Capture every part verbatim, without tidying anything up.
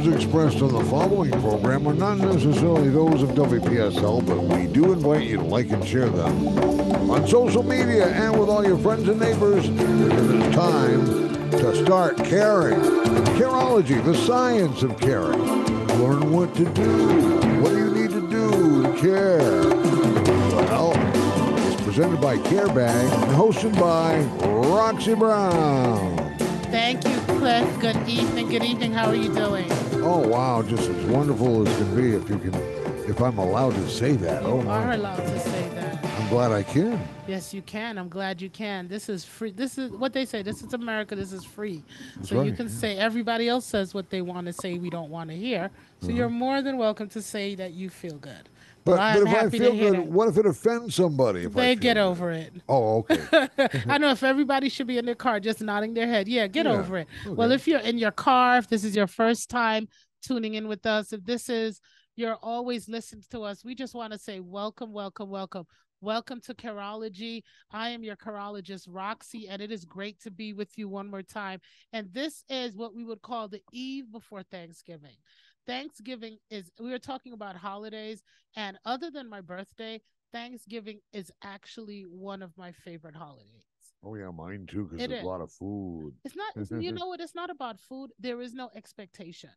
views expressed on the following program are not necessarily those of W P S L, but we do invite you to like and share them on social media and with all your friends and neighbors. It is time to start caring. Careology, the science of caring. Learn what to do, what you need to do to care. Well, it's presented by CareBag and hosted by Roxy Brown. Thank you, Cliff. Good evening. Good evening. How are you doing? Oh, wow. Just as wonderful as can be, if you can, if I'm allowed to say that. You oh, my. are allowed to say that. I'm glad I can. Yes, you can. I'm glad you can. This is free. This is what they say. This is America. This is free. That's so right. You can say everybody else says what they want to say. We don't want to hear. So mm-hmm. You're more than welcome to say that you feel good. But, well, but if I feel good, what if it offends somebody? If they get over it. Oh, okay. I know if everybody should be in their car just nodding their head. Yeah, get yeah. over it. Okay. Well, if you're in your car, if this is your first time tuning in with us, if this is, you're always listening to us, we just want to say welcome, welcome, welcome. Welcome to Careology. I am your Careologist, Roxy, and it is great to be with you one more time. And this is what we would call the eve before Thanksgiving. Thanksgiving is, we were talking about holidays, and other than my birthday, Thanksgiving is actually one of my favorite holidays. Oh, yeah, mine too, because there's is. a lot of food. It's not, you know what, it's not about food. There is no expectation.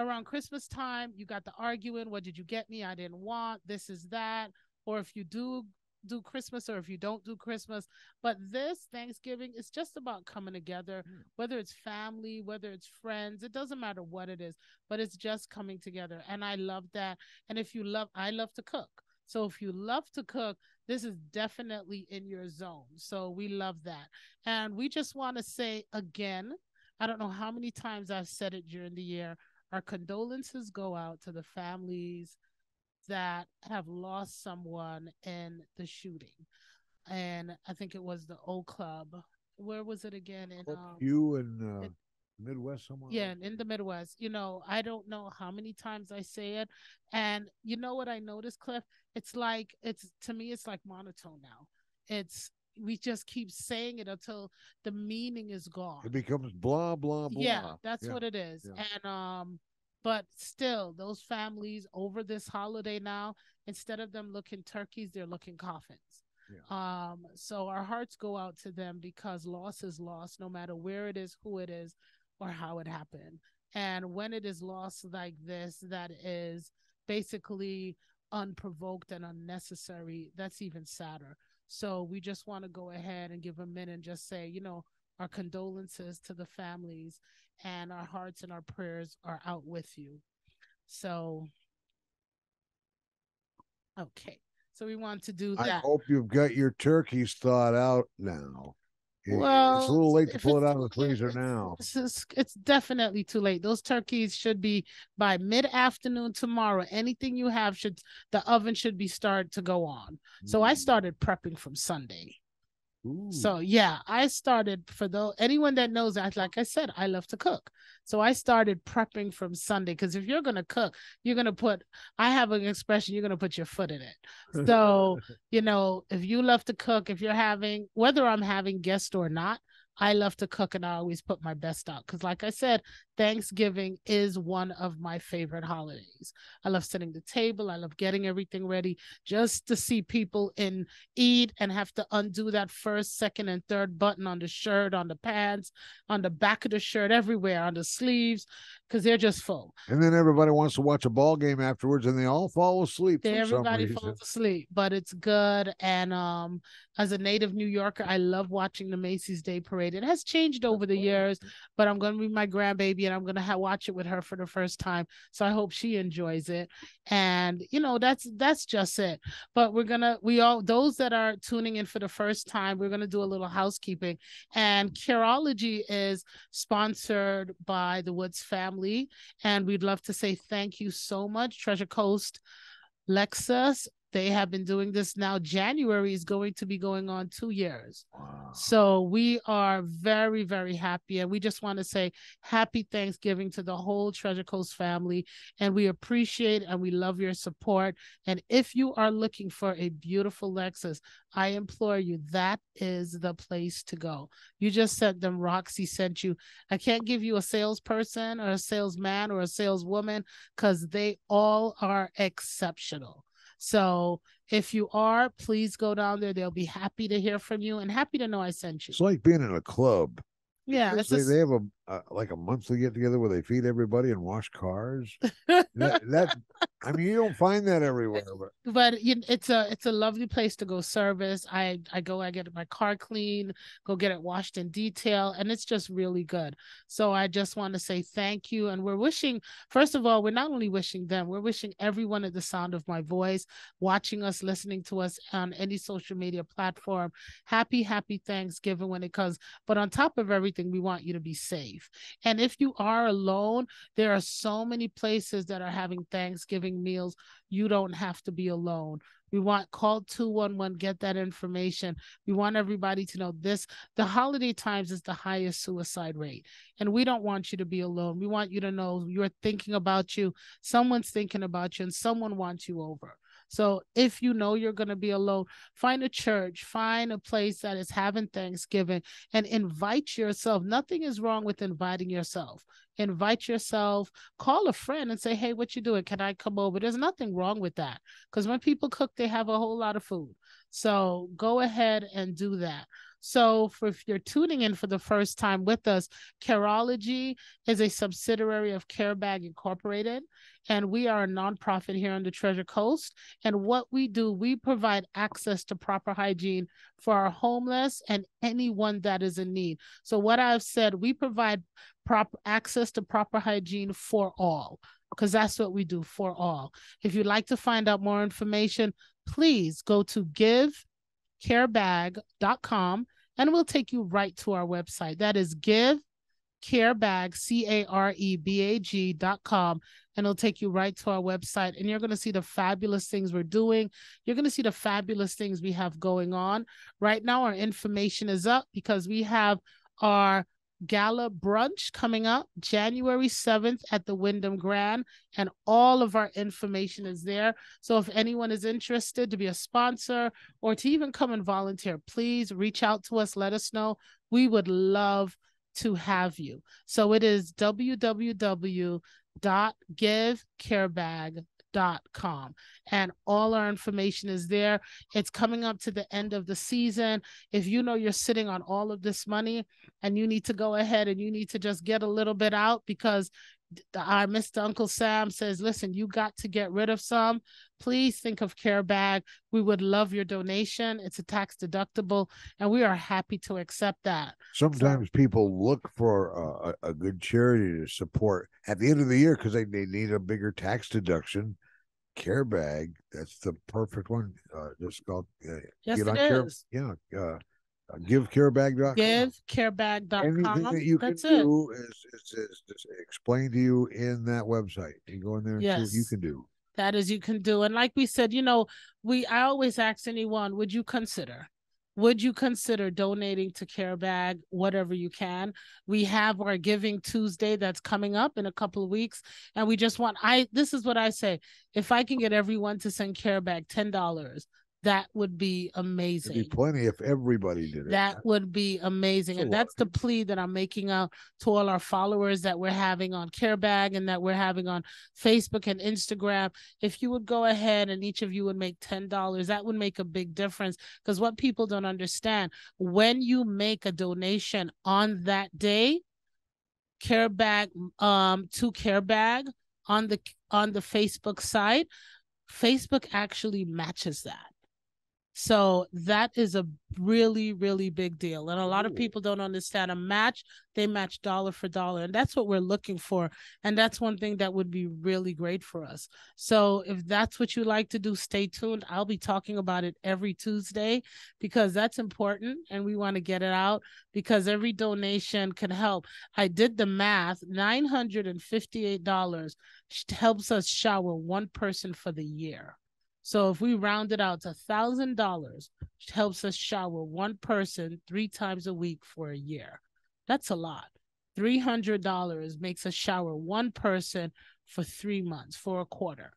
Around Christmas time, you got the arguing, what did you get me? I didn't want, this is that. Or if you do do Christmas or if you don't do Christmas. But this Thanksgiving is just about coming together, whether it's family, whether it's friends, it doesn't matter what it is, but it's just coming together. And I love that. And if you love, I love to cook. So if you love to cook, this is definitely in your zone. So we love that. And we just want to say again, I don't know how many times I've said it during the year, our condolences go out to the families that have lost someone in the shooting. And I think it was the old club. Where was it again? In, um, you in uh, it, Midwest somewhere? Yeah, like in the Midwest. You know, I don't know how many times I say it. And you know what I noticed, Cliff? It's like, it's to me, it's like monotone now. It's, we just keep saying it until the meaning is gone. It becomes blah, blah, blah. Yeah, that's yeah. what it is. Yeah. And, um, but still, those families over this holiday now, instead of them looking turkeys, they're looking coffins. Yeah. Um, so our hearts go out to them because loss is loss, no matter where it is, who it is, or how it happened. And when it is lost like this, that is basically unprovoked and unnecessary, that's even sadder. So we just want to go ahead and give a minute and just say, you know, our condolences to the families, and our hearts and our prayers are out with you. So, okay. So we want to do that. I hope you've got your turkeys thawed out now. Well, it's a little late to pull it out of the freezer now. It's, it's, it's definitely too late. Those turkeys should be by mid-afternoon tomorrow. Anything you have, should the oven should be started to go on. Mm. So I started prepping from Sunday. Ooh. So, yeah, I started, for those, anyone that knows that, like I said, I love to cook. So I started prepping from Sunday, because if you're going to cook, you're going to put, I have an expression, you're going to put your foot in it. So, you know, if you love to cook, if you're having, whether I'm having guests or not, I love to cook and I always put my best out. Because like I said, Thanksgiving is one of my favorite holidays. I love setting the table. I love getting everything ready just to see people in eat and have to undo that first, second, and third button on the shirt, on the pants, on the back of the shirt, everywhere, on the sleeves, because they're just full. And then everybody wants to watch a ball game afterwards and they all fall asleep. They, everybody falls asleep, but it's good. And um, as a native New Yorker, I love watching the Macy's Day Parade. It has changed over the years, but I'm going to be my grandbaby and I'm going to ha- watch it with her for the first time. So I hope she enjoys it. And, you know, that's, that's just it. But we're going to, we all, those that are tuning in for the first time, we're going to do a little housekeeping. And Careology is sponsored by the Woods family. And we'd love to say thank you so much, Treasure Coast, Lexus, They have been doing this now. January is going to be going on two years. Wow. So we are very, very happy. And we just want to say happy Thanksgiving to the whole Treasure Coast family. And we appreciate and we love your support. And if you are looking for a beautiful Lexus, I implore you, that is the place to go. You just sent them, Roxy sent you. I can't give you a salesperson or a salesman or a saleswoman because they all are exceptional. So if you are, please go down there. They'll be happy to hear from you and happy to know I sent you. It's like being in a club. Yeah. It's they, just... they have a, a like a monthly get together where they feed everybody and wash cars. that, that I mean, you don't find that everywhere. But, but you, it's a it's a lovely place to go service. I, I go, I get my car clean, go get it washed in detail, and it's just really good. So I just want to say thank you. And we're wishing, first of all, we're not only wishing them, we're wishing everyone at the sound of my voice, watching us, listening to us on any social media platform, happy, happy Thanksgiving when it comes. But on top of everything, we want you to be safe. And if you are alone, there are so many places that are having Thanksgiving meals. You don't have to be alone. We want, call two one one, get that information. We want everybody to know this. The holiday times is the highest suicide rate, and we don't want you to be alone. We want you to know you're thinking about you. Someone's thinking about you, and someone wants you over. So if you know you're going to be alone, find a church, find a place that is having Thanksgiving, and invite yourself. Nothing is wrong with inviting yourself. Invite yourself, call a friend and say, hey, what you doing? Can I come over? There's nothing wrong with that, because when people cook, they have a whole lot of food. So go ahead and do that. So for, if you're tuning in for the first time with us, Careology is a subsidiary of CareBag Incorporated, and we are a nonprofit here on the Treasure Coast. And what we do, we provide access to proper hygiene for our homeless and anyone that is in need. So what I've said, we provide proper access to proper hygiene for all, because that's what we do, for all. If you'd like to find out more information, please go to give care bag dot com. And we'll take you right to our website. That is givecarebag, C A R E B A G dot com. And it'll take you right to our website. And you're going to see the fabulous things we're doing. You're going to see the fabulous things we have going on. Right now, our information is up because we have our gala brunch coming up January seventh at the Wyndham Grand, and all of our information is there. So if anyone is interested to be a sponsor or to even come and volunteer, please reach out to us. Let us know. We would love to have you. So it is w w w dot give care bag dot com, and all our information is there. It's coming up to the end of the season. If you know you're sitting on all of this money and you need to go ahead and you need to just get a little bit out, because our Mister Uncle Sam says, listen, you got to get rid of some, please think of CareBag. We would love your donation. It's a tax deductible, and we are happy to accept that. Sometimes so, people look for a, a good charity to support at the end of the year because they, they need a bigger tax deduction. CareBag, that's the perfect one. Uh, just called. Uh, yes, get it on is. Care, yeah, uh, give care bag dot com. give care bag dot com. Anything that you that's can it. do is, is, is, is explained to you in that website. You go in there and yes. see what you can do. That is, you can do. And like we said, you know, we I always ask anyone, would you consider? Would you consider donating to CareBag, whatever you can? We have our Giving Tuesday that's coming up in a couple of weeks. And we just want, I this is what I say. If I can get everyone to send CareBag ten dollars, that would be amazing. It'd be plenty if everybody did it. That would be amazing. And that's the plea that I'm making out to all our followers that we're having on CareBag and that we're having on Facebook and Instagram. If you would go ahead and each of you would make ten dollars, that would make a big difference. Because what people don't understand, when you make a donation on that day, CareBag, um, to CareBag on the, on the Facebook site, Facebook actually matches that. So that is a really, really big deal. And a lot of people don't understand a match. They match dollar for dollar. And that's what we're looking for. And that's one thing that would be really great for us. So if that's what you like to do, stay tuned. I'll be talking about it every Tuesday because that's important. And we want to get it out because every donation can help. I did the math. nine hundred fifty-eight dollars helps us shower one person for the year. So if we round it out to one thousand dollars, helps us shower one person three times a week for a year. That's a lot. three hundred dollars makes us shower one person for three months, for a quarter.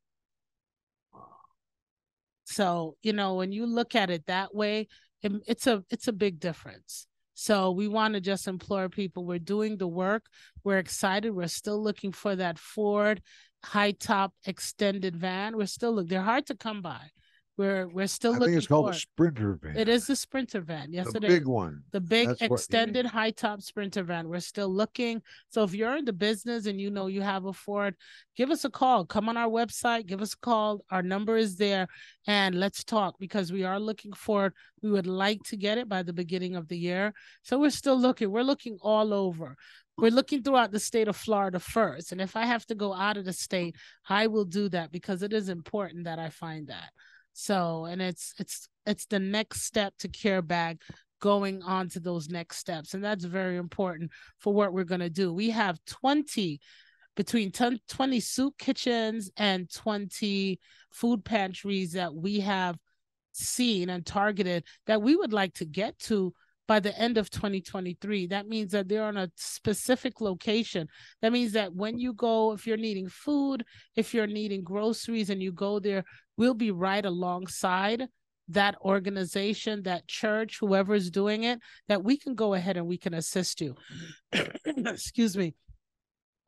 So, you know, when you look at it that way, it, it's a it's a big difference. So we want to just implore people. We're doing the work. We're excited. We're still looking for that Ford high top extended van. We're still looking. They're hard to come by. We're we're still I looking. I think it's called the Sprinter van. It is the Sprinter van. Yes, the it is. The big one. The big That's extended high top Sprinter van. We're still looking. So if you're in the business and you know you have a Ford, give us a call. Come on our website. Give us a call. Our number is there, and let's talk, because we are looking for it. We would like to get it by the beginning of the year. So we're still looking. We're looking all over. We're looking throughout the state of Florida first. And if I have to go out of the state, I will do that, because it is important that I find that. So, and it's it's it's the next step to Care Bag, going on to those next steps. And that's very important for what we're going to do. We have twenty, between ten, twenty soup kitchens and twenty food pantries that we have seen and targeted that we would like to get to by the end of twenty twenty-three. That means that they're on a specific location. That means that when you go, if you're needing food, if you're needing groceries and you go there, we'll be right alongside that organization, that church, whoever's doing it, that we can go ahead and we can assist you. Excuse me.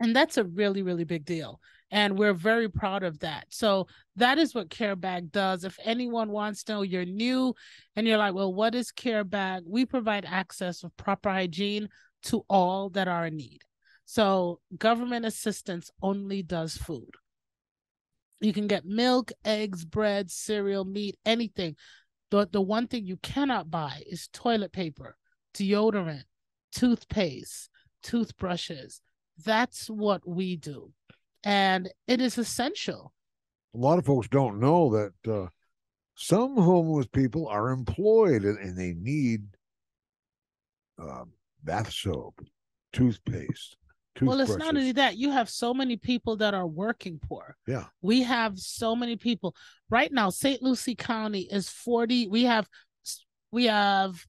And that's a really, really big deal. And we're very proud of that. So that is what Care Bag does. If anyone wants to know, you're new and you're like, well, what is Care Bag? We provide access of proper hygiene to all that are in need. So government assistance only does food. You can get milk, eggs, bread, cereal, meat, anything. The, the one thing you cannot buy is toilet paper, deodorant, toothpaste, toothbrushes. That's what we do. And it is essential. A lot of folks don't know that uh, some homeless people are employed and, and they need uh, bath soap, toothpaste. Well, it's not only that. You have so many people that are working poor. Yeah. We have so many people. Right now, Saint Lucie County is forty. We have we have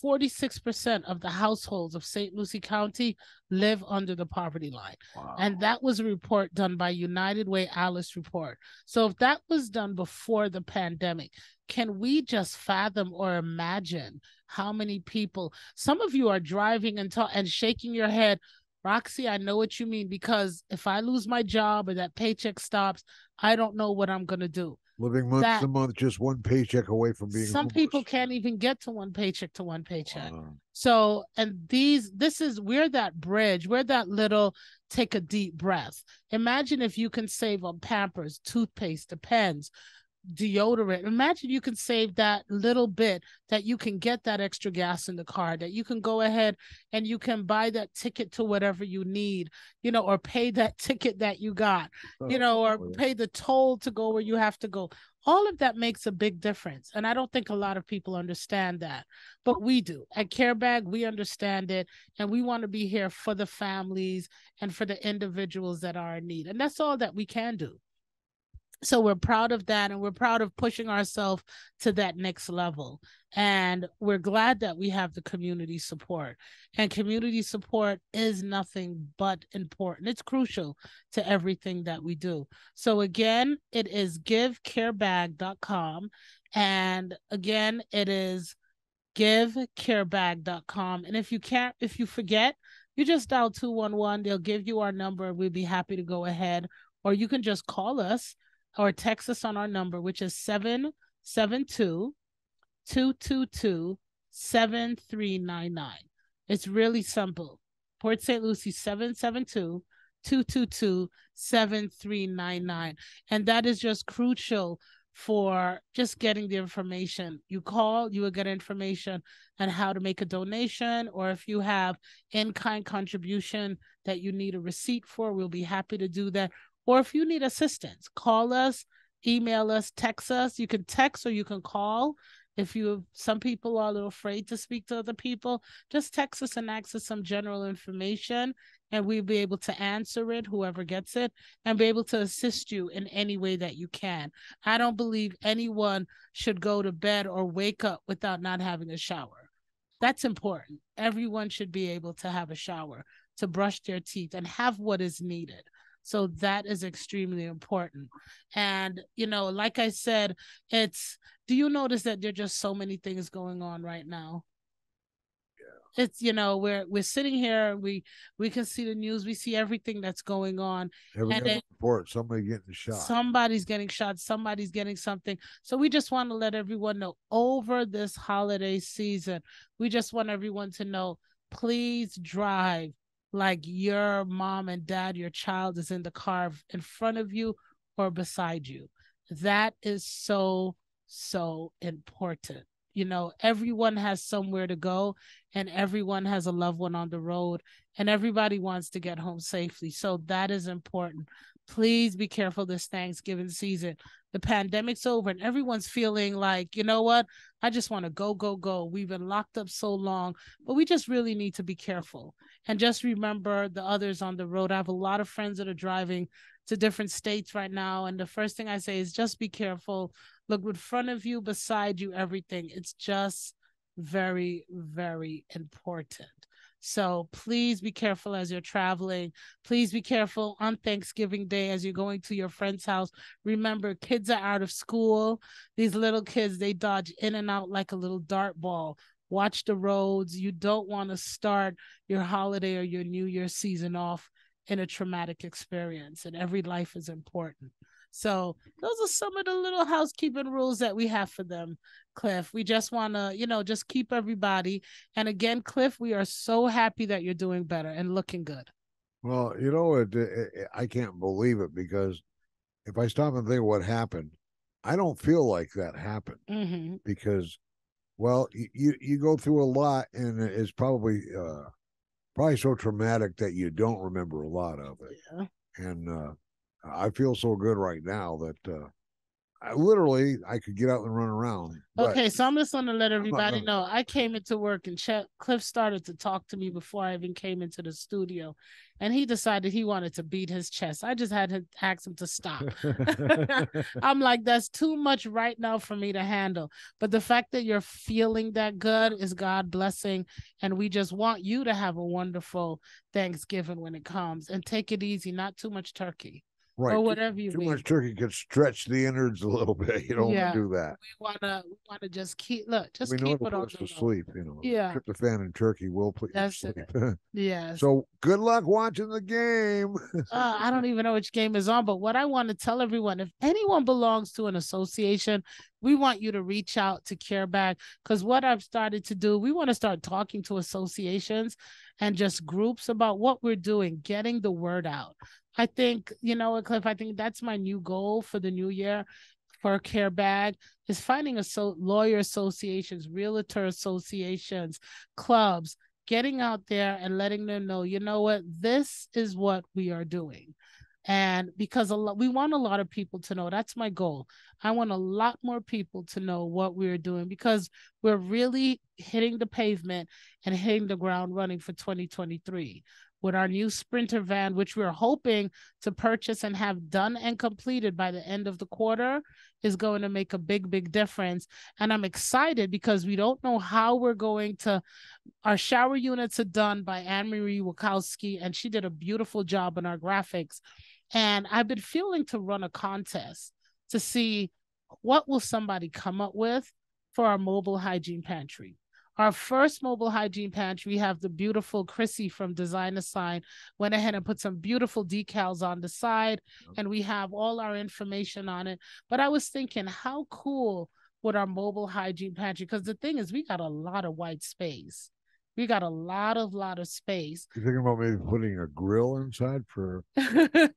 forty-six percent of the households of Saint Lucie County live under the poverty line. Wow. And that was a report done by United Way Alice report. So if that was done before the pandemic, can we just fathom or imagine how many people? Some of you are driving and ta- and shaking your head, Roxy, I know what you mean, because if I lose my job or that paycheck stops, I don't know what I'm going to do. Living month that, to month, just one paycheck away from being Some homeless. People can't even get to one paycheck to one paycheck. Wow. So, and these, this is, we're that bridge. We're that little take a deep breath. Imagine if you can save on Pampers, toothpaste, the pens, deodorant. Imagine you can save that little bit, that you can get that extra gas in the car, that you can go ahead and you can buy that ticket to whatever you need, you know, or pay that ticket that you got, you know, or pay the toll to go where you have to go. All of that makes a big difference. And I don't think a lot of people understand that, but we do. At Care Bag, we understand it, and we want to be here for the families and for the individuals that are in need. And that's all that we can do. So we're proud of that, and we're proud of pushing ourselves to that next level. And we're glad that we have the community support. And community support is nothing but important. It's crucial to everything that we do. So again, it is give care bag dot com. And again, it is give care bag dot com. And if you can't, if you forget, you just dial two one one. They'll give you our number. We'd be happy to go ahead. Or you can just call us, or text us on our number, which is seven seven two, two two two, seven three nine nine. It's really simple. Port Saint Lucie, seven seven two, two two two, seven three nine nine. And that is just crucial for just getting the information. You call, you will get information on how to make a donation, or if you have in-kind contribution that you need a receipt for, we'll be happy to do that. Or if you need assistance, call us, email us, text us. You can text or you can call. If you, some people are a little afraid to speak to other people, just text us and ask us some general information, and we'll be able to answer it, whoever gets it, and be able to assist you in any way that you can. I don't believe anyone should go to bed or wake up without not having a shower. That's important. Everyone should be able to have a shower, to brush their teeth, and have what is needed. So that is extremely important. And, you know, like I said, it's, do you notice that there are just so many things going on right now? Yeah. It's, you know, we're, we're sitting here, we, we can see the news, we see everything that's going on. Every report, somebody getting shot. Somebody's getting shot, somebody's getting something. So we just want to let everyone know over this holiday season, we just want everyone to know, please drive like your mom and dad, your child is in the car in front of you or beside you. That is so, so important. You know, everyone has somewhere to go and everyone has a loved one on the road and everybody wants to get home safely. So that is important. Please be careful this Thanksgiving season. The pandemic's over and everyone's feeling like, you know what? I just want to go, go, go. We've been locked up so long, but we just really need to be careful. And just remember the others on the road. I have a lot of friends that are driving to different states right now. And the first thing I say is just be careful. Look in front of you, beside you, everything. It's just very, very important. So please be careful as you're traveling. Please be careful on Thanksgiving Day as you're going to your friend's house. Remember, kids are out of school. These little kids, they dodge in and out like a little dart ball. Watch the roads. You don't want to start your holiday or your New Year's season off in a traumatic experience. And every life is important. So those are some of the little housekeeping rules that we have for them, Cliff. We just want to, you know, just keep everybody. And again, Cliff, we are so happy that you're doing better and looking good. Well, you know, it, it, I can't believe it, because if I stop and think what happened, I don't feel like that happened. Mm-hmm. Because, well, you, you go through a lot, and it's probably, uh, probably so traumatic that you don't remember a lot of it. Yeah. And, uh, I feel so good right now that uh, I literally I could get out and run around. Okay, so I'm just going to let everybody gonna... know. I came into work and Ch- Cliff started to talk to me before I even came into the studio, and he decided he wanted to beat his chest. I just had to ask him to stop. I'm like, that's too much right now for me to handle. But the fact that you're feeling that good is God blessing, and we just want you to have a wonderful Thanksgiving when it comes, and take it easy, not too much turkey. Right. Or whatever you Too mean. much turkey could stretch the innards a little bit. You don't yeah. want to do that. We want to we want to just keep, look, just we keep know it on the sleep, you know. Yeah. Tryptophan and turkey will please That's sleep. It. Yes. So good luck watching the game. uh, I don't even know which game is on, but what I want to tell everyone, if anyone belongs to an association, we want you to reach out to CareBack, because what I've started to do, we want to start talking to associations and just groups about what we're doing, getting the word out. I think, you know, Cliff, I think that's my new goal for the new year for CareBag is finding a so- lawyer associations, realtor associations, clubs, getting out there and letting them know, you know what, this is what we are doing. And because a lot, we want a lot of people to know, that's my goal. I want a lot more people to know what we're doing, because we're really hitting the pavement and hitting the ground running for twenty twenty-three. With our new Sprinter van, which we're hoping to purchase and have done and completed by the end of the quarter, is going to make a big, big difference. And I'm excited because we don't know how we're going to, our shower units are done by Anne-Marie Wachowski, and she did a beautiful job on our graphics. And I've been feeling to run a contest to see what will somebody come up with for our mobile hygiene pantry. Our first mobile hygiene pantry, we have the beautiful Chrissy from Design Assign went ahead and put some beautiful decals on the side, and we have all our information on it. But I was thinking, how cool would our mobile hygiene pantry, because the thing is, we got a lot of white space. We got a lot of, lot of space. You thinking about maybe putting a grill inside for... you know?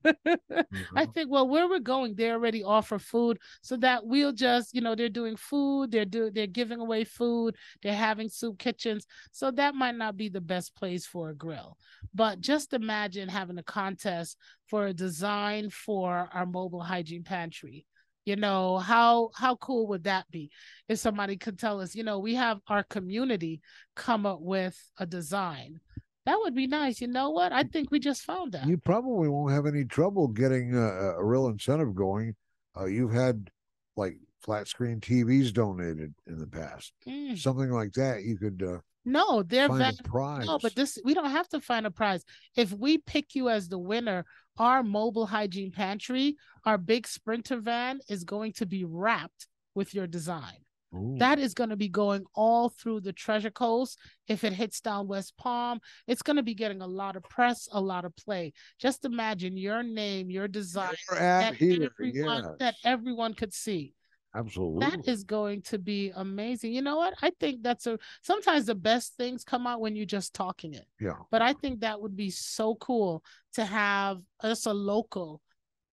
I think, well, where we're going, they already offer food, so that we'll just, you know, they're doing food, they're do, they're giving away food, they're having soup kitchens, so that might not be the best place for a grill. But just imagine having a contest for a design for our mobile hygiene pantry. You know, how how cool would that be if somebody could tell us, you know, we have our community come up with a design That would be nice. You know what? I think we just found that. You probably won't have any trouble getting a, a real incentive going. Uh, you've had like flat screen T Vs donated in the past, mm. something like that. You could uh, no, they're find val- a prize. No, but this we don't have to find a prize. If we pick you as the winner, our mobile hygiene pantry, our big Sprinter van, is going to be wrapped with your design. Ooh. That is going to be going all through the Treasure Coast. If it hits down West Palm, it's going to be getting a lot of press, a lot of play. Just imagine your name, your design that, here, everyone, yes. that everyone could see. Absolutely. That is going to be amazing. You know what? I think that's a, sometimes the best things come out when you're just talking it. Yeah. But I think that would be so cool to have us a local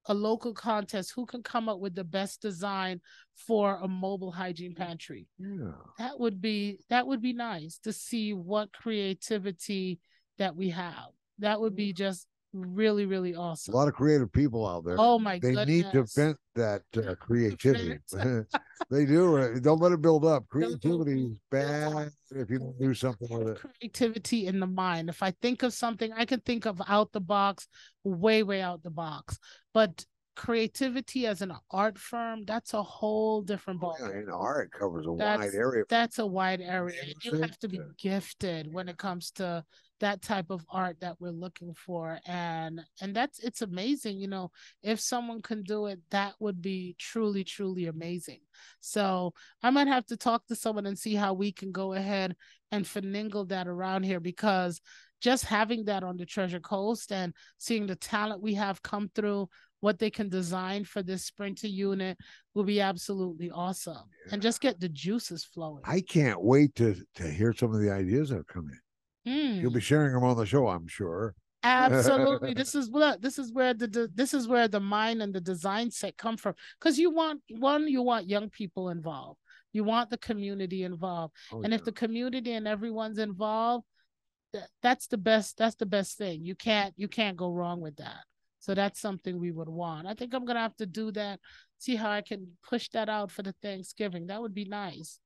a local contest, who can come up with the best design for a mobile hygiene pantry. Yeah. That would be, that would be nice to see what creativity that we have. That would be just really, really awesome. A lot of creative people out there. Oh my goodness. They need to vent that uh, creativity. They do. Don't let it build up. Creativity is bad if you don't do something with it. Creativity in the mind. If I think of something, I can think of out the box, way, way out the box. But creativity as an art firm, that's a whole different ball. Yeah, and art covers a that's, wide area. That's a wide area. You have to be gifted when it comes to that type of art that we're looking for. And and that's, it's amazing. You know, if someone can do it, that would be truly, truly amazing. So I might have to talk to someone and see how we can go ahead and finagle that around here, because just having that on the Treasure Coast and seeing the talent we have come through, what they can design for this Sprinter unit will be absolutely awesome. Yeah. And just get the juices flowing. I can't wait to to hear some of the ideas that have come in. Mm. You'll be sharing them on the show, I'm sure. Absolutely. This is what this is where the this is where the mind and the design set come from. Because you want one, you want young people involved. You want the community involved. Oh, and yeah. if the community and everyone's involved, th- that's the best. That's the best thing. You can't you can't go wrong with that. So that's something we would want. I think I'm gonna have to do that. See how I can push that out for the Thanksgiving. That would be nice,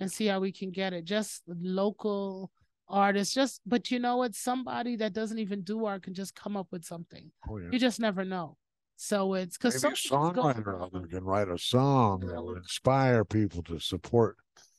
and see how we can get it. Just local artists, just, but you know what, somebody that doesn't even do art can just come up with something. Oh, yeah. You just never know. So it's because maybe a songwriter can write a song that will inspire people to support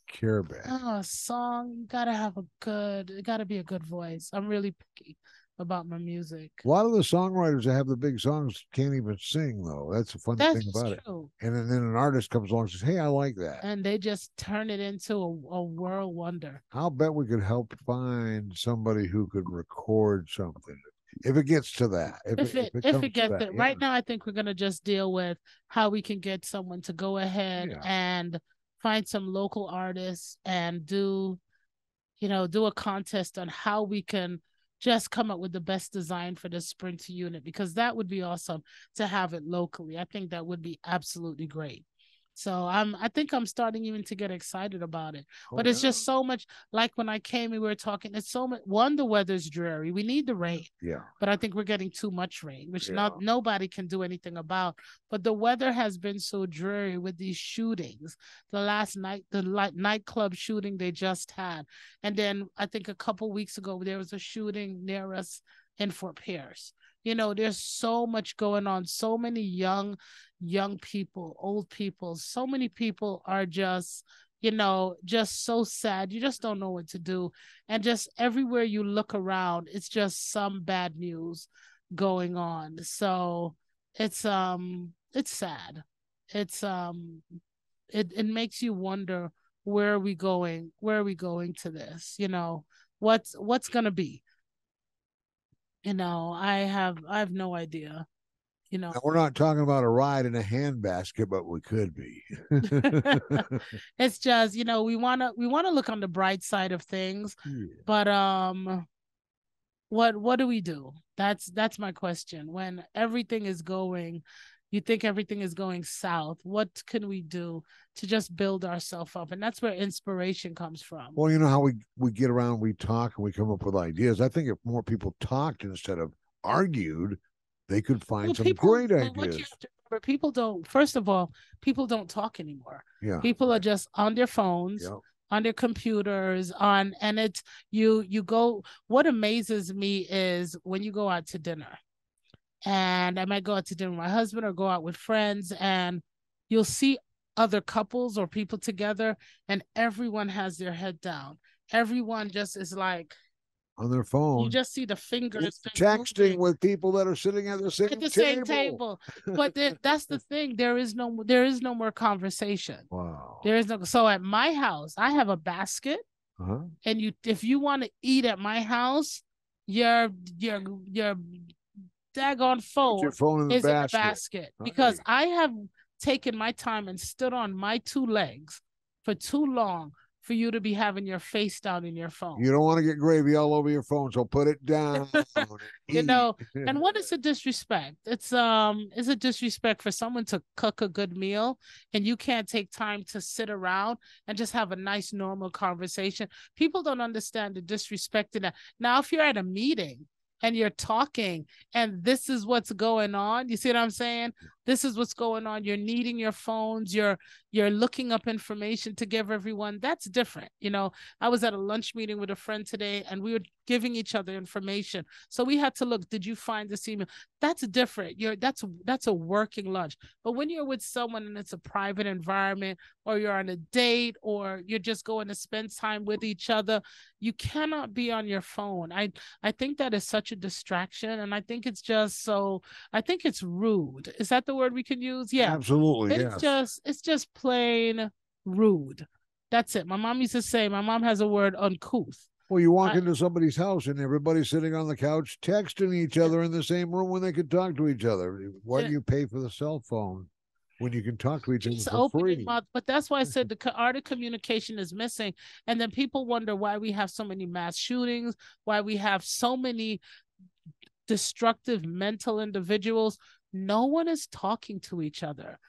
Care Bear. Oh, a song, you gotta have a good, it gotta be a good voice. I'm really picky about my music. A lot of the songwriters that have the big songs can't even sing, though. That's the fun That's thing about true. It. And then an artist comes along and says, hey, I like that. And they just turn it into a, a world wonder. I'll bet we could help find somebody who could record something. If it gets to that. If, if it, it, if it, it gets to that. It. Yeah. Right now, I think we're going to just deal with how we can get someone to go ahead yeah. and find some local artists and do, you know, do a contest on how we can just come up with the best design for the Sprinter unit, because that would be awesome to have it locally. I think that would be absolutely great. So I'm, I think I'm starting even to get excited about it, oh, but it's yeah. just so much, like when I came, we were talking, it's so much, one, the weather's dreary. We need the rain, yeah. but I think we're getting too much rain, which yeah. not nobody can do anything about, but the weather has been so dreary with these shootings. The last night, the light, nightclub shooting they just had. And then I think a couple weeks ago, there was a shooting near us in Fort Pierce. You know, there's so much going on. So many young, young people, old people, so many people are just, you know, just so sad. You just don't know what to do. And just everywhere you look around, it's just some bad news going on. So it's, um, it's sad. It's, um, it, it makes you wonder, where are we going? Where are we going to this? You know, what's, what's going to be? You know, I have I have no idea. You know, now we're not talking about a ride in a handbasket, but we could be. It's just, you know, we wanna we wanna look on the bright side of things, yeah. but um, what what do we do? That's that's my question. When everything is going, you think everything is going south. What can we do to just build ourselves up? And that's where inspiration comes from. Well, you know how we, we get around, we talk, and we come up with ideas. I think if more people talked instead of argued, they could find well, some people, great well, ideas. What you have to remember, people don't, first of all, people don't talk anymore. Yeah. People are just on their phones. Yep. on their computers, on, and it's, you, you go, what amazes me is when you go out to dinner, and I might go out to dinner with my husband or go out with friends, and you'll see other couples or people together, and everyone has their head down. Everyone just is like on their phone. You just see the fingers texting with people that are sitting at the same at the same table. But th- that's the thing. There is no there is no more conversation. Wow. There is no. So at my house, I have a basket, uh-huh. and you if you want to eat at my house, your your your daggone phone, your phone in the is basket. in the basket right. Because I have taken my time and stood on my two legs for too long for you to be having your face down in your phone. You don't want to get gravy all over your phone, so put it down. You know, and what is a disrespect? It's um, it's a disrespect for someone to cook a good meal and you can't take time to sit around and just have a nice, normal conversation. People don't understand the disrespect in that. Now, if you're at a meeting and you're talking and this is what's going on, you see what I'm saying? This is what's going on. You're needing your phones. You're you're looking up information to give everyone. That's different. You know, I was at a lunch meeting with a friend today and we were giving each other information. So we had to look, did you find this email? That's different. You're that's that's a working lunch. But when you're with someone and it's a private environment, or you're on a date, or you're just going to spend time with each other, you cannot be on your phone. I I think that is such a distraction. And I think it's just so I think it's rude. Is that the word we can use? Yeah, absolutely. It's yes. just it's just plain rude. That's it. My mom used to say, my mom has a word, uncouth. Well, you walk I, into somebody's house and everybody's sitting on the couch texting each other in the same room when they could talk to each other. Why yeah. do you pay for the cell phone when you can talk to each other? It's for free? Mouth, but that's why I said the art of communication is missing. And then people wonder why we have so many mass shootings, why we have so many destructive mental individuals. No one is talking to each other.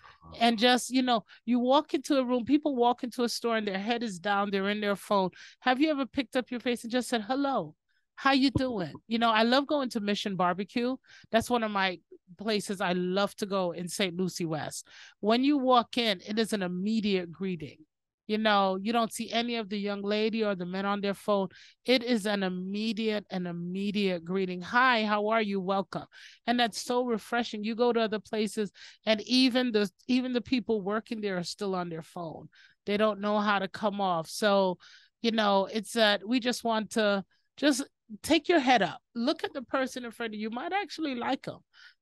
And just, you know, you walk into a room, people walk into a store and their head is down, they're in their phone. Have you ever picked up your face and just said, hello, how you doing? You know, I love going to Mission Barbecue. That's one of my places I love to go in Saint Lucie West. When you walk in, it is an immediate greeting. You know, you don't see any of the young lady or the men on their phone. It is an immediate, an immediate greeting. Hi, how are you? Welcome. And that's so refreshing. You go to other places and even the, even the people working there are still on their phone. They don't know how to come off. So, you know, it's that we just want to just take your head up. Look at the person in front of you. You might actually like them.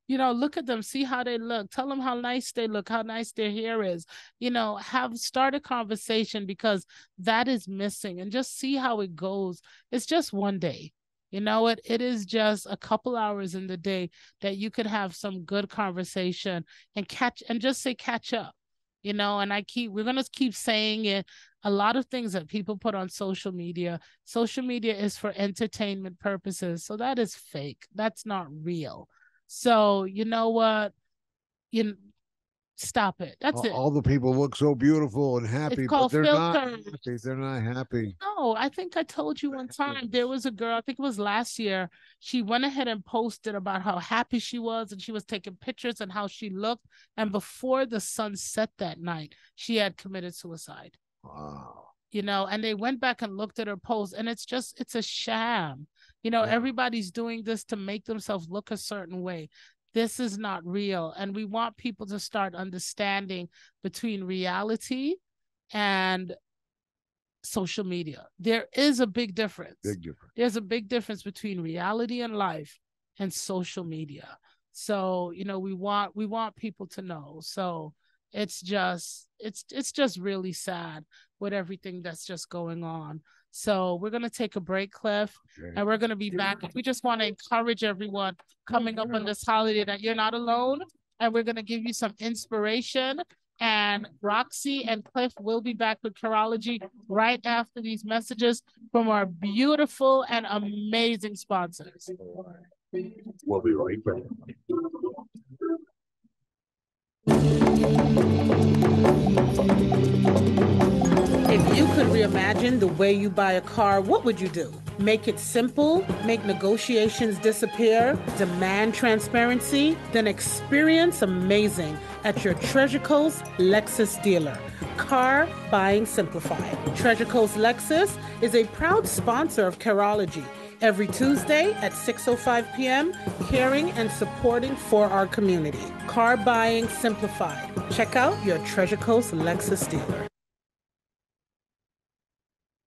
You know, look at them, see how they look, tell them how nice they look, how nice their hair is, you know, have start a conversation because that is missing and just see how it goes. It's just one day, you know, it, it is just a couple hours in the day that you could have some good conversation and catch and just say, catch up, you know, and I keep, we're going to keep saying it. A lot of things that people put on social media, social media is for entertainment purposes. So that is fake. That's not real. So you know what, you stop it. That's all, it. All the people look so beautiful and happy, but they're not happy. They're not happy. No, I think I told you one time there was a girl. I think it was last year. She went ahead and posted about how happy she was, and she was taking pictures and how she looked. And before the sun set that night, she had committed suicide. Wow. You know, and they went back and looked at her post, and it's just it's a sham. You know, yeah. everybody's doing this to make themselves look a certain way. This is not real. And we want people to start understanding between reality and social media. There is a big difference. Big difference. There's a big difference between reality and life and social media. So, you know, we want we want people to know. So it's just it's it's just really sad with everything that's just going on. So we're going to take a break, Cliff, okay. and we're going to be back. We just want to encourage everyone coming up on this holiday that you're not alone, and we're going to give you some inspiration. And Roxy and Cliff will be back with Curology right after these messages from our beautiful and amazing sponsors. We'll be right back. If you could reimagine the way you buy a car, what would you do? Make it simple, make negotiations disappear, demand transparency, then experience amazing at your Treasure Coast Lexus dealer. Car Buying Simplified. Treasure Coast Lexus is a proud sponsor of Carology. Every Tuesday at six oh five p.m., caring and supporting for our community. Car Buying Simplified. Check out your Treasure Coast Lexus dealer.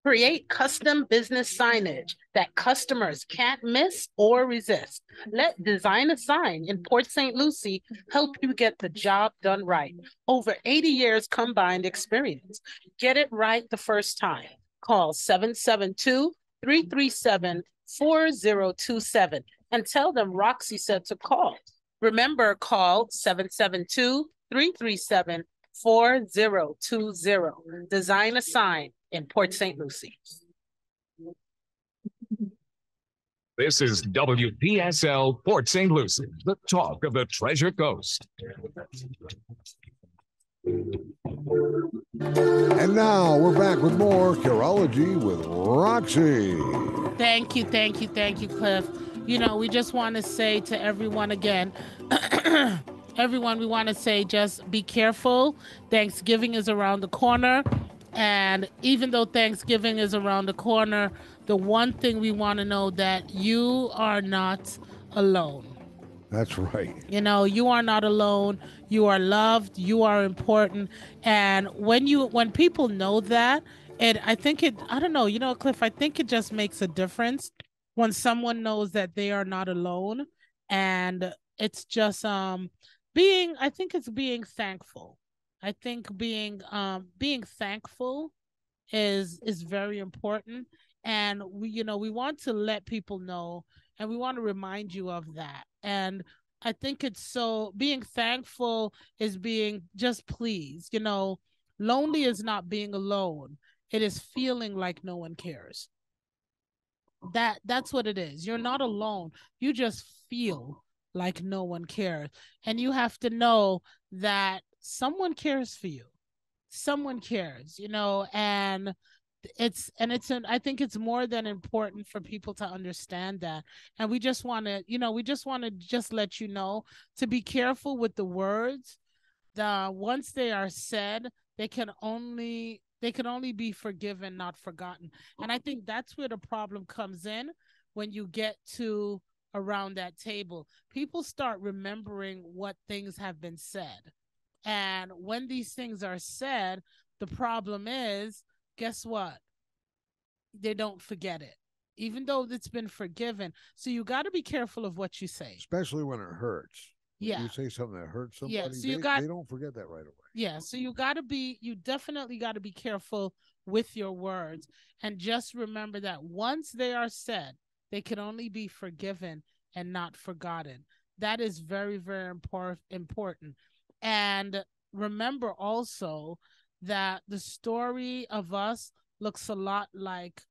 Create custom business signage that customers can't miss or resist. Let Design a Sign in Port Saint Lucie help you get the job done right. Over eighty years combined experience. Get it right the first time. Call seven seven two, three three seven, four zero two seven and tell them Roxy said to call. Remember, call seven seven two, three three seven, four zero two zero. Design a Sign in Port Saint Lucie. This is W P S L Port Saint Lucie, the talk of the Treasure Coast. And now we're back with more Carology with Roxy. Thank you, thank you, thank you, Cliff. You know, we just want to say to everyone again, everyone, we want to say just be careful. Thanksgiving is around the corner. And even though Thanksgiving is around the corner, the one thing we want to know that you are not alone. That's right. You know, you are not alone. You are loved. You are important. And when you when people know that, and I think it, I don't know, you know, Cliff, I think it just makes a difference when someone knows that they are not alone. And it's just um, being, I think it's being thankful. I think being um, being thankful is is very important. And we, you know, we want to let people know, and we want to remind you of that. And I think it's so, being thankful is being just pleased. You know, lonely is not being alone. It is feeling like no one cares. That that's what it is. You're not alone. You just feel like no one cares. And you have to know that someone cares for you. Someone cares, you know, and it's and it's an, I think it's more than important for people to understand that. And we just want to, you know, we just want to just let you know to be careful with the words. The once they are said, they can only they can only be forgiven, not forgotten. And I think that's where the problem comes in when you get to around that table. People start remembering what things have been said. And when these things are said, the problem is, guess what? They don't forget it, even though it's been forgiven. So you got to be careful of what you say. Especially when it hurts. When yeah. You say something that hurts somebody, yeah, so you they, got, they don't forget that right away. Yeah, so you got to be, you definitely got to be careful with your words. And just remember that once they are said, they can only be forgiven and not forgotten. That is very, very impor- important. And remember also that the story of us looks a lot like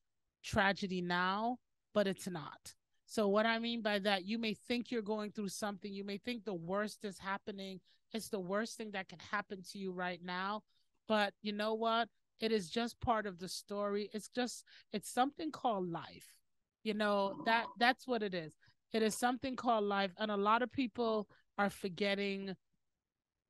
tragedy now, but it's not. So what I mean by that, you may think you're going through something. You may think the worst is happening. It's the worst thing that can happen to you right now. But you know what? It is just part of the story. It's just, it's something called life. You know, that that's what it is. It is something called life. And a lot of people are forgetting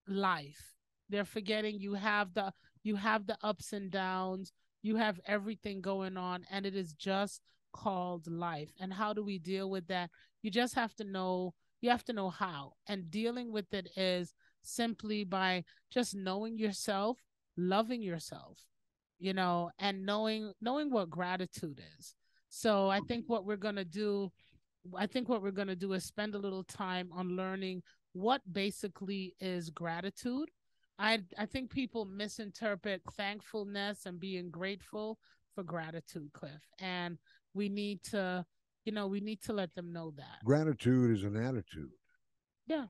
life. They're forgetting you have the you have the ups and downs, you have everything going on, and it is just called life. And how do we deal with that? You just have to know, you have to know how. And dealing with it is simply by just knowing yourself, loving yourself, you know, and knowing knowing what gratitude is. So I think what we're gonna do, I think what we're gonna do is spend a little time on learning what basically is gratitude. I I think people misinterpret thankfulness and being grateful for gratitude, Cliff. And we need to, you know, we need to let them know that. Gratitude is an attitude. Yeah,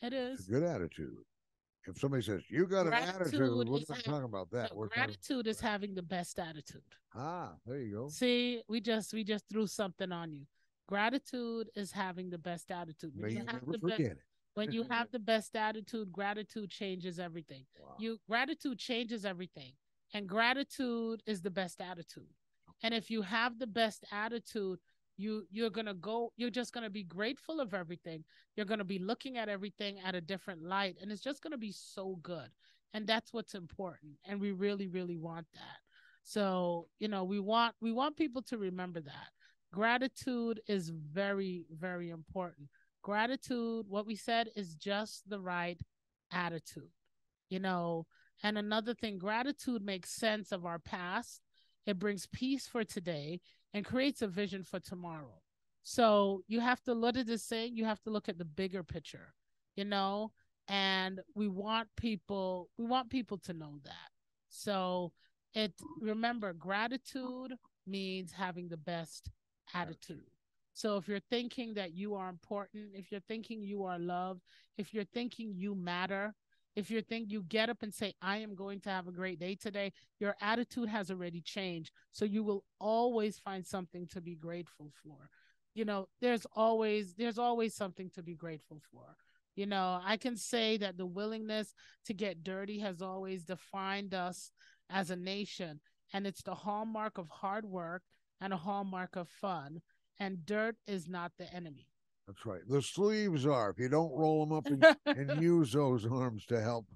it is. It's a good attitude. If somebody says, you got gratitude an attitude, we're not talking about that. No, gratitude is having the best attitude. Ah, there you go. See, we just we just threw something on you. Gratitude is having the best attitude. May you never forget it. When you have the best attitude, gratitude changes everything. Wow. You gratitude changes everything. And gratitude is the best attitude. And if you have the best attitude, you you're going to go you're just going to be grateful of everything. You're going to be looking at everything at a different light, and it's just going to be so good. And that's what's important. And we really, really want that. So, you know, we want we want people to remember that. Gratitude is very, very important. Gratitude, what we said, is just the right attitude, you know. And another thing, gratitude makes sense of our past. It brings peace for today and creates a vision for tomorrow. So you have to look at this thing. You have to look at the bigger picture, you know, and we want people, we want people to know that. So it, remember, gratitude means having the best attitude. So if you're thinking that you are important, if you're thinking you are loved, if you're thinking you matter, if you think you get up and say, I am going to have a great day today, your attitude has already changed. So you will always find something to be grateful for. You know, there's always, there's always something to be grateful for. You know, I can say that the willingness to get dirty has always defined us as a nation. And it's the hallmark of hard work and a hallmark of fun. And dirt is not the enemy. That's right. The sleeves are. If you don't roll them up and, and use those arms to help,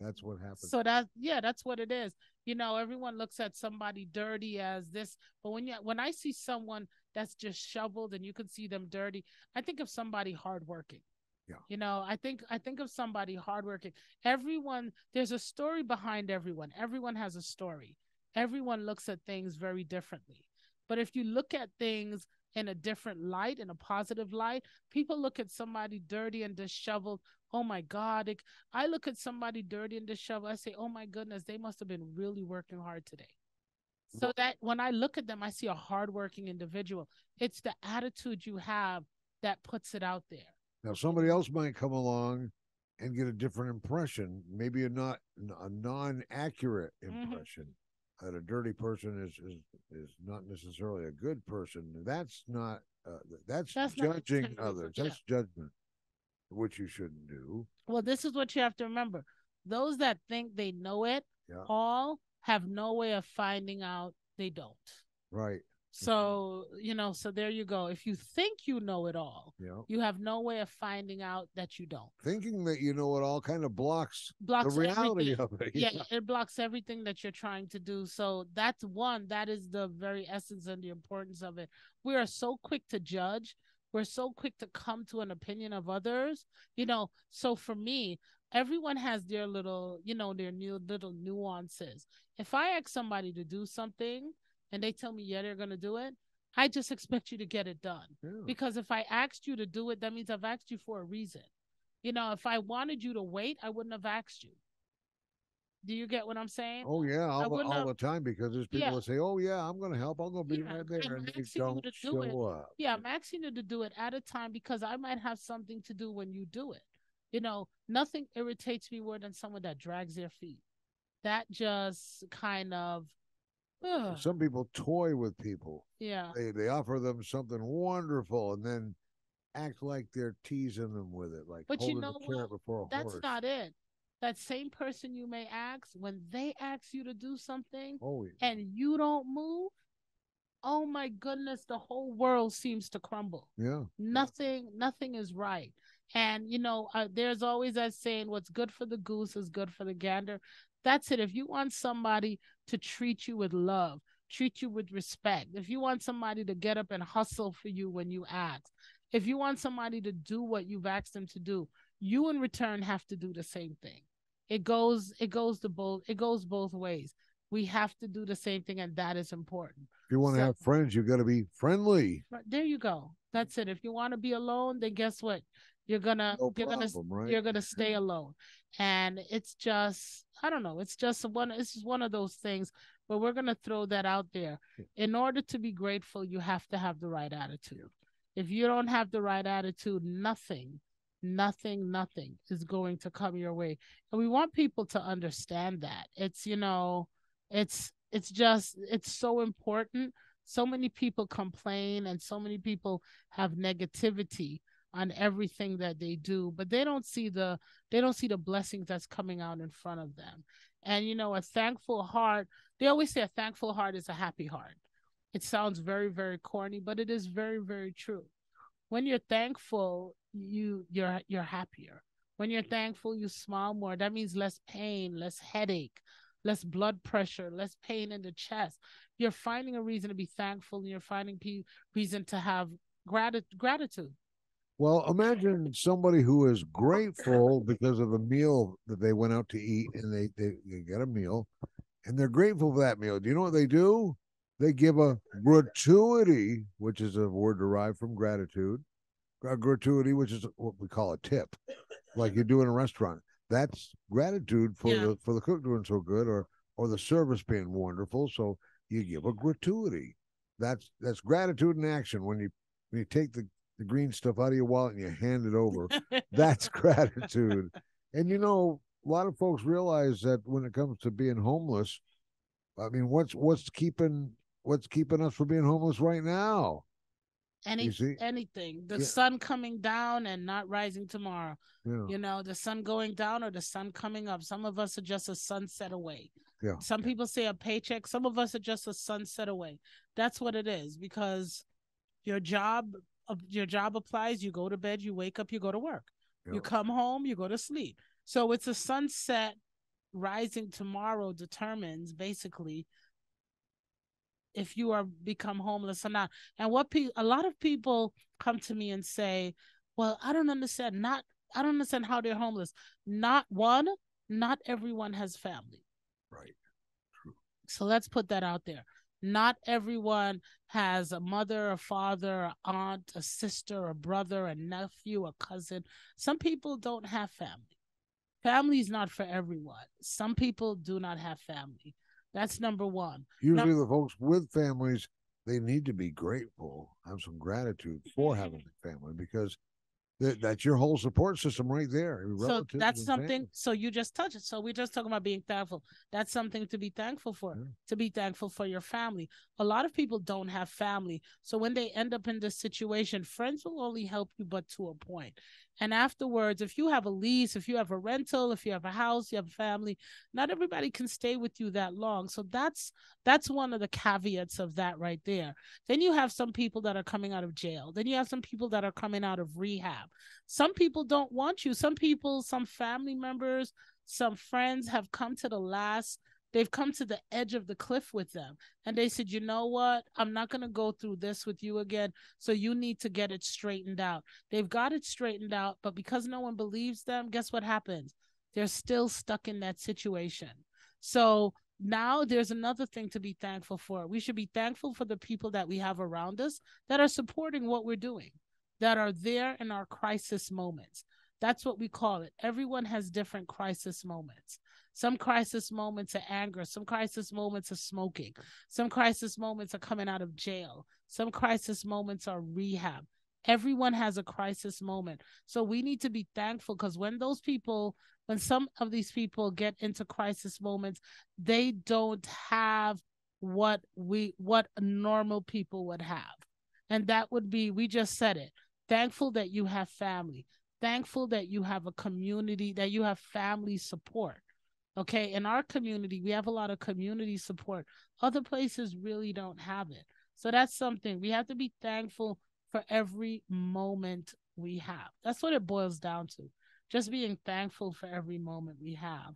that's what happens. So that, yeah, that's what it is. You know, everyone looks at somebody dirty as this, but when you, when I see someone that's just shoveled and you can see them dirty, I think of somebody hardworking. Yeah. You know, I think I think of somebody hardworking. Everyone, there's a story behind everyone. Everyone has a story. Everyone looks at things very differently. But if you look at things in a different light, in a positive light, people look at somebody dirty and disheveled. Oh my God. It, I look at somebody dirty and disheveled. I say, oh my goodness, they must've been really working hard today. So that when I look at them, I see a hardworking individual. It's the attitude you have that puts it out there. Now, somebody else might come along and get a different impression. Maybe a not a non-accurate impression. Mm-hmm. That a dirty person is, is is not necessarily a good person. That's not uh, that's, that's judging not others. Yeah. That's judgment, which you shouldn't do. Well, this is what you have to remember: those that think they know it yeah. all have no way of finding out they don't. Right. So mm-hmm. you know. So there you go. If you think you know it all, yeah. you have no way of finding out that you don't. Thinking that you know it all kind of blocks, blocks the reality everything. of it. Yeah. yeah, it blocks everything that you're trying to do. So that's one. That is the very essence and the importance of it. We are so quick to judge. We're so quick to come to an opinion of others. You know. So for me, everyone has their little, you know, their new little nuances. If I ask somebody to do something and they tell me, yeah, they're going to do it, I just expect you to get it done. Yeah. Because if I asked you to do it, that means I've asked you for a reason. You know, if I wanted you to wait, I wouldn't have asked you. Do you get what I'm saying? Oh, yeah, all, all have, the time, because there's people yeah. that say, oh, yeah, I'm going to help. I'm going to be yeah, right there. I'm and they don't do show it. up. Yeah, I'm asking you to do it at a time because I might have something to do when you do it. You know, nothing irritates me more than someone that drags their feet. That just kind of, Ugh. some people toy with people. Yeah. They they offer them something wonderful and then act like they're teasing them with it. Like, but you know what? Before a That's horse. not it. That same person you may ask, when they ask you to do something oh, yeah. and you don't move, oh my goodness, the whole world seems to crumble. Yeah. Nothing, yeah. nothing is right. And, you know, uh, there's always that saying, what's good for the goose is good for the gander. That's it. If you want somebody to treat you with love, treat you with respect, if you want somebody to get up and hustle for you when you ask, if you want somebody to do what you've asked them to do, you in return have to do the same thing. It goes, it goes to both, it goes both ways. We have to do the same thing, and that is important. If you want to so, have friends, you've got to be friendly. There you go. That's it. If you want to be alone, then guess what? You're gonna, no you're problem, gonna, right? you're gonna stay alone, and it's just, I don't know, it's just one, it's just one of those things. But we're gonna throw that out there. In order to be grateful, you have to have the right attitude. If you don't have the right attitude, nothing, nothing, nothing is going to come your way. And we want people to understand that. It's, you know, it's, it's just, it's so important. So many people complain, and so many people have negativity on everything that they do, but they don't see the they don't see the blessings that's coming out in front of them. And you know, a thankful heart. They always say a thankful heart is a happy heart. It sounds very, very corny, but it is very, very true. When you're thankful, you you're you're happier. When you're thankful, you smile more. That means less pain, less headache, less blood pressure, less pain in the chest. You're finding a reason to be thankful, and you're finding pe- reason to have grat- gratitude. Well, imagine somebody who is grateful because of a meal that they went out to eat, and they, they, they get a meal, and they're grateful for that meal. Do you know what they do? They give a gratuity, which is a word derived from gratitude, a gratuity, which is what we call a tip, like you do in a restaurant. That's gratitude for yeah. the for the cook doing so good, or or the service being wonderful. So you give a gratuity. That's that's gratitude in action. When you when you take the, the green stuff out of your wallet and you hand it over, that's gratitude. And you know, a lot of folks realize that when it comes to being homeless, I mean, what's what's keeping what's keeping us from being homeless right now? Any anything the yeah. sun coming down and not rising tomorrow, yeah. you know, the sun going down or the sun coming up. Some of us are just a sunset away. Yeah. Some people say a paycheck. Some of us are just a sunset away. That's what it is, because your job your job applies. You go to bed, you wake up, you go to work, yeah. you come home, you go to sleep. So it's a sunset. Rising tomorrow determines basically if you are become homeless or not. And what pe- a lot of people come to me and say, well, I don't understand not I don't understand how they're homeless. Not one, not everyone has family. Right. True. So let's put that out there. Not everyone has a mother, a father, an aunt, a sister, a brother, a nephew, a cousin. Some people don't have family. Family is not for everyone. Some people do not have family. That's number one. Usually now, the folks with families, they need to be grateful, have some gratitude for having a family, because th- that's your whole support system right there. So that's something, family. So you just touched it. So we're just talking about being thankful. That's something to be thankful for, yeah. to be thankful for your family. A lot of people don't have family. So when they end up in this situation, friends will only help you but to a point. And afterwards, if you have a lease, if you have a rental, if you have a house, you have a family, not everybody can stay with you that long. So that's that's one of the caveats of that right there. Then you have some people that are coming out of jail. Then you have some people that are coming out of rehab. Some people don't want you. Some people, some family members, some friends have come to the last, they've come to the edge of the cliff with them. And they said, you know what? I'm not going to go through this with you again. So you need to get it straightened out. They've got it straightened out. But because no one believes them, guess what happens? They're still stuck in that situation. So now there's another thing to be thankful for. We should be thankful for the people that we have around us that are supporting what we're doing, that are there in our crisis moments. That's what we call it. Everyone has different crisis moments. Some crisis moments are anger. Some crisis moments are smoking. Some crisis moments are coming out of jail. Some crisis moments are rehab. Everyone has a crisis moment. So we need to be thankful, because when those people, when some of these people get into crisis moments, they don't have what we, what normal people would have. And that would be, we just said it, thankful that you have family, thankful that you have a community, that you have family support. Okay, in our community, we have a lot of community support. Other places really don't have it. So that's something. We have to be thankful for every moment we have. That's what it boils down to, just being thankful for every moment we have.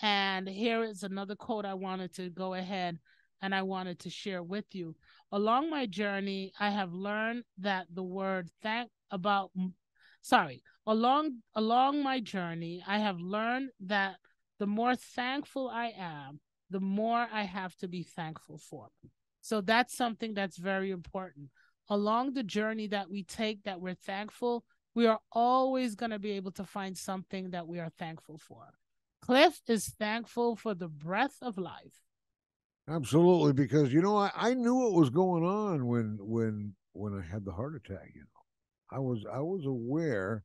And here is another quote I wanted to go ahead and I wanted to share with you. Along my journey, I have learned that the word thank about, sorry, along along my journey, I have learned that the more thankful I am, the more I have to be thankful for. So that's something that's very important. Along the journey that we take, that we're thankful, we are always going to be able to find something that we are thankful for. Cliff is thankful for the breath of life. Absolutely, because, you know, I, I knew what was going on when when when I had the heart attack, you know. I was I was aware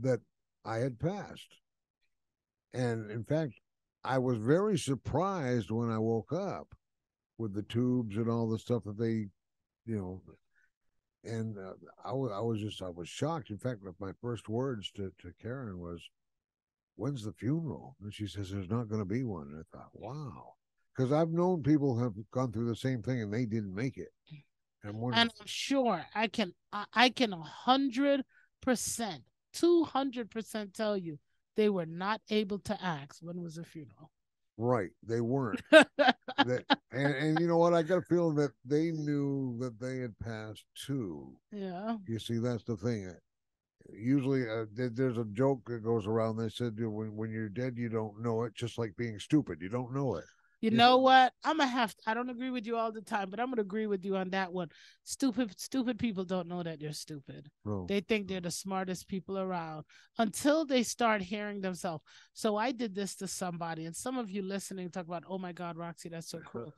that I had passed. And in fact, I was very surprised when I woke up with the tubes and all the stuff that they, you know, and uh, I, w- I was just, I was shocked. In fact, my first words to, to Karen was, when's the funeral? And she says, there's not going to be one. And I thought, wow. Because I've known people who have gone through the same thing and they didn't make it. And, and I'm sure I can, I can one hundred percent two hundred percent tell you they were not able to ask when was the funeral. Right. They weren't. they, and, and you know what? I got a feeling that they knew that they had passed too. Yeah. You see, that's the thing. Usually uh, there's a joke that goes around. They said, when, when you're dead, you don't know it. Just like being stupid. You don't know it. You know what? I'm going to have to, I don't agree with you all the time, but I'm going to agree with you on that one. Stupid, stupid people don't know that they're stupid. No. They think they're the smartest people around until they start hearing themselves. So I did this to somebody, and some of you listening talk about, oh, my God, Roxy, that's so cruel.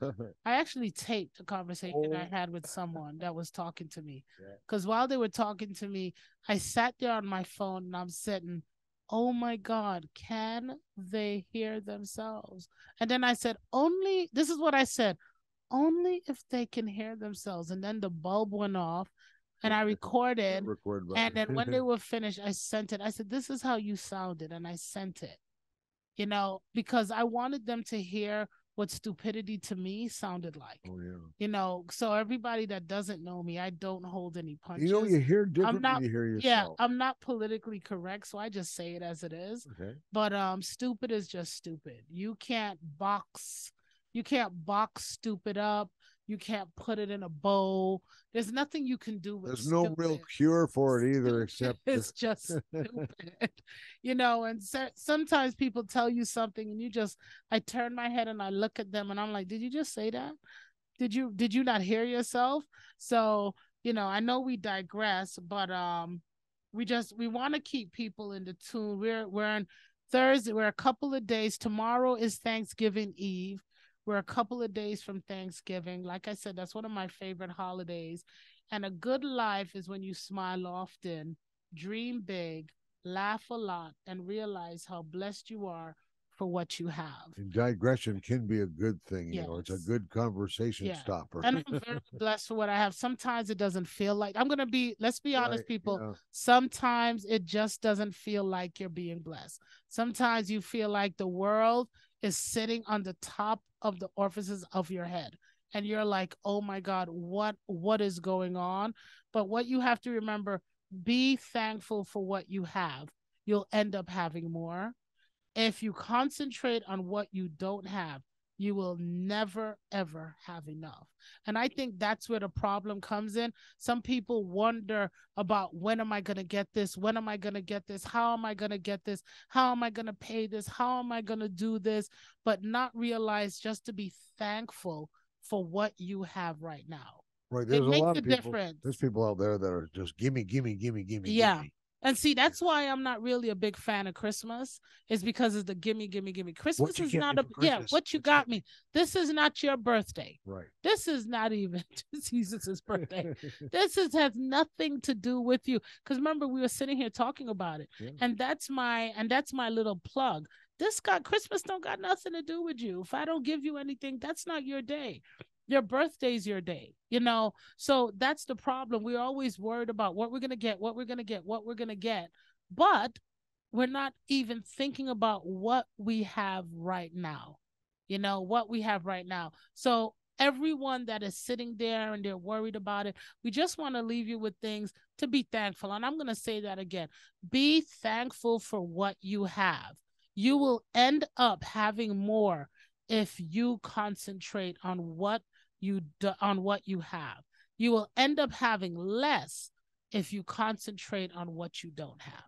I actually taped a conversation oh. I had with someone that was talking to me. Because yeah. while they were talking to me, I sat there on my phone, and I'm sitting, oh my God, can they hear themselves? And then I said, only, this is what I said, only if they can hear themselves. And then the bulb went off and I recorded. Record and then when they were finished, I sent it. I said, this is how you sounded. And I sent it, you know, because I wanted them to hear what stupidity to me sounded like. Oh, yeah. You know, so everybody that doesn't know me, I don't hold any punches. You know, you hear different than you hear yourself. Yeah, I'm not politically correct, so I just say it as it is. Okay. But um, stupid is just stupid. You can't box. You can't box stupid up. You can't put it in a bowl. There's nothing you can do with it. There's no real cure for it either, except it's just stupid. You know, and so, sometimes people tell you something and you just, I turn my head and I look at them and I'm like, did you just say that? Did you, did you not hear yourself? So, you know, I know we digress, but um, we just, we want to keep people in the tune. We're, we're on Thursday. We're a couple of days. Tomorrow is Thanksgiving Eve. We're a couple of days from Thanksgiving. Like I said, that's one of my favorite holidays. And a good life is when you smile often, dream big, laugh a lot, and realize how blessed you are for what you have. And digression can be a good thing. You yes. know, it's a good conversation yeah. stopper. And I'm very blessed for what I have. Sometimes it doesn't feel like, I'm going to be, let's be honest, right, people. Yeah. Sometimes it just doesn't feel like you're being blessed. Sometimes you feel like the world is sitting on the top of the orifices of your head. And you're like, oh my God, what what is going on? But what you have to remember, be thankful for what you have. You'll end up having more. If you concentrate on what you don't have, you will never, ever have enough. And I think that's where the problem comes in. Some people wonder about when am I going to get this? When am I going to get this? How am I going to get this? How am I going to pay this? How am I going to do this? But not realize just to be thankful for what you have right now. Right. There's it a makes lot of people. Difference. There's people out there that are just gimme, gimme, gimme, gimme. Yeah. Gimme. And see, that's why I'm not really a big fan of Christmas, is because it's the gimme, gimme, gimme. Christmas is not a, yeah, what you got me. This is not your birthday. Right. This is not even Jesus' birthday. This is, has nothing to do with you. Because remember, we were sitting here talking about it. Yeah. And that's my, and that's my little plug. This got, Christmas don't got nothing to do with you. If I don't give you anything, that's not your day. Your birthday's your day, you know? So that's the problem. We're always worried about what we're going to get, what we're going to get, what we're going to get. But we're not even thinking about what we have right now, you know, what we have right now. So everyone that is sitting there and they're worried about it, we just want to leave you with things to be thankful. And I'm going to say that again. Be thankful for what you have. You will end up having more if you concentrate on what you do, on what you have. You will end up having less if you concentrate on what you don't have.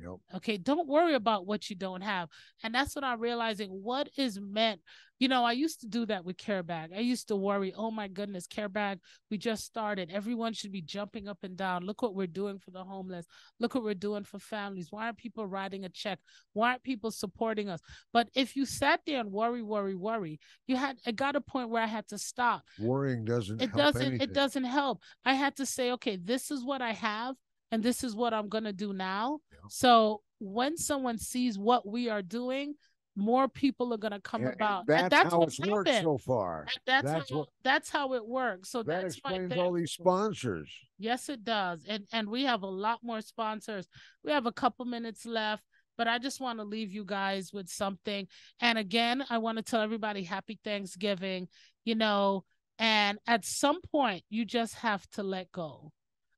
Yep. Okay, don't worry about what you don't have. And that's what I'm realizing, what is meant. You know, I used to do that with CareBag. I used to worry, oh my goodness, CareBag, we just started. Everyone should be jumping up and down. Look what we're doing for the homeless. Look what we're doing for families. Why aren't people writing a check? Why aren't people supporting us? But if you sat there and worry, worry, worry, you had, it got a point where I had to stop. Worrying doesn't it help doesn't anything. It doesn't help. I had to say, okay, this is what I have. And this is what I'm going to do now. Yeah. So when someone sees what we are doing, more people are going to come yeah, about. That's, and that's how it's happened. Worked so far. That's, that's, how, what, that's how it works. So that that's explains all these sponsors. Yes, it does. And, and we have a lot more sponsors. We have a couple minutes left, but I just want to leave you guys with something. And again, I want to tell everybody happy Thanksgiving, you know, and at some point you just have to let go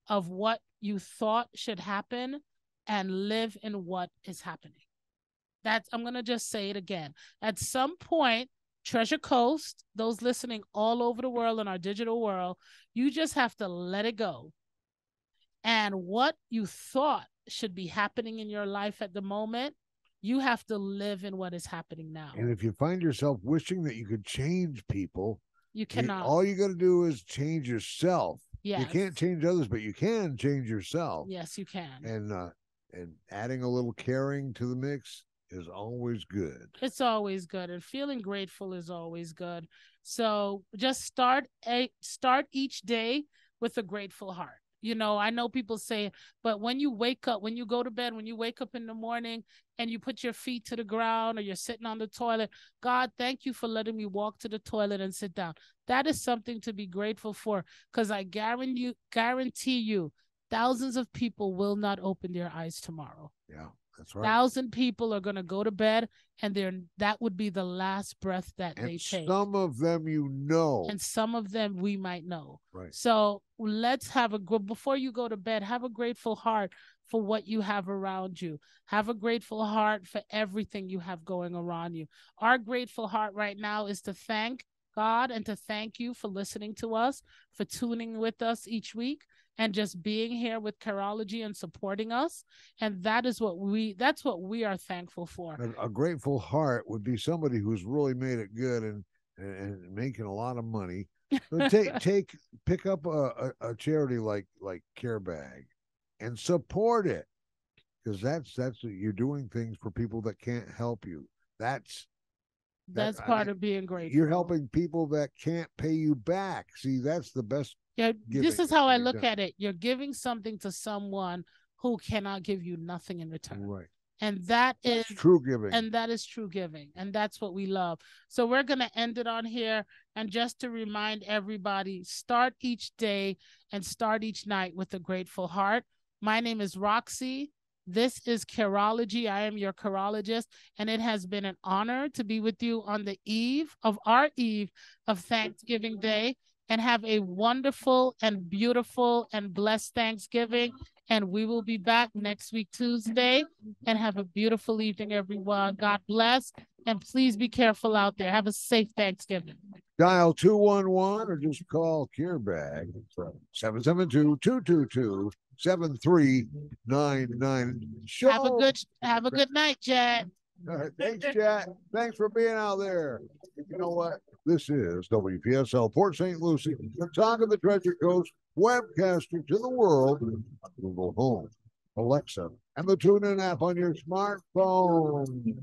of what you thought should happen and live in what is happening. That's, I'm going to just say it again. At some point, Treasure Coast, those listening all over the world in our digital world, you just have to let it go. And what you thought should be happening in your life at the moment, you have to live in what is happening now. And if you find yourself wishing that you could change people, you cannot. You, all you got to do is change yourself. Yes. You can't change others, but you can change yourself. Yes, you can. And uh, and adding a little caring to the mix is always good. It's always good. And feeling grateful is always good. So just start a start each day with a grateful heart. You know, I know people say, but when you wake up, when you go to bed, when you wake up in the morning and you put your feet to the ground or you're sitting on the toilet, God, thank you for letting me walk to the toilet and sit down. That is something to be grateful for, because I guarantee you, guarantee you thousands of people will not open their eyes tomorrow. Yeah, that's right. Thousand people are going to go to bed and they're, that would be the last breath that and they take. Some of them, you know. And some of them we might know. Right. So let's have a good, before you go to bed, have a grateful heart for what you have around you. Have a grateful heart for everything you have going around you. Our grateful heart right now is to thank God and to thank you for listening to us, for tuning with us each week, and just being here with Careology and supporting us. And that is what we, that's what we are thankful for. A, a grateful heart would be somebody who's really made it good and, and, and making a lot of money. So take, take, pick up a, a, a charity like, like CareBag and support it. Cause that's, that's, you're doing things for people that can't help you. That's, that's, that's part I mean, of being grateful. You're helping people that can't pay you back. See, that's the best. Yeah, this is how I look at it. You're giving something to someone who cannot give you nothing in return. Right. And that is true giving. And that is true giving. And that's what we love. So we're going to end it on here. And just to remind everybody, start each day and start each night with a grateful heart. My name is Roxy. This is Careology. I am your Careologist, and it has been an honor to be with you on the eve of our eve of Thanksgiving Day. And have a wonderful and beautiful and blessed Thanksgiving. And we will be back next week, Tuesday. And have a beautiful evening, everyone. God bless. And please be careful out there. Have a safe Thanksgiving. Dial two one one or just call CareBag. seven seven two, two two two, seven three nine nine. Show. Have a good, have a good night, Chad. All right, thanks, Chad. Thanks for being out there. You know what? This is W P S L Port Saint Lucie, the Talk of the Treasure Coast, webcasting to the world on Google Home, Alexa, and the TuneIn app on your smartphone.